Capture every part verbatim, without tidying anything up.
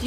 Do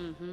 Mm-hmm.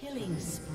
Killing spree.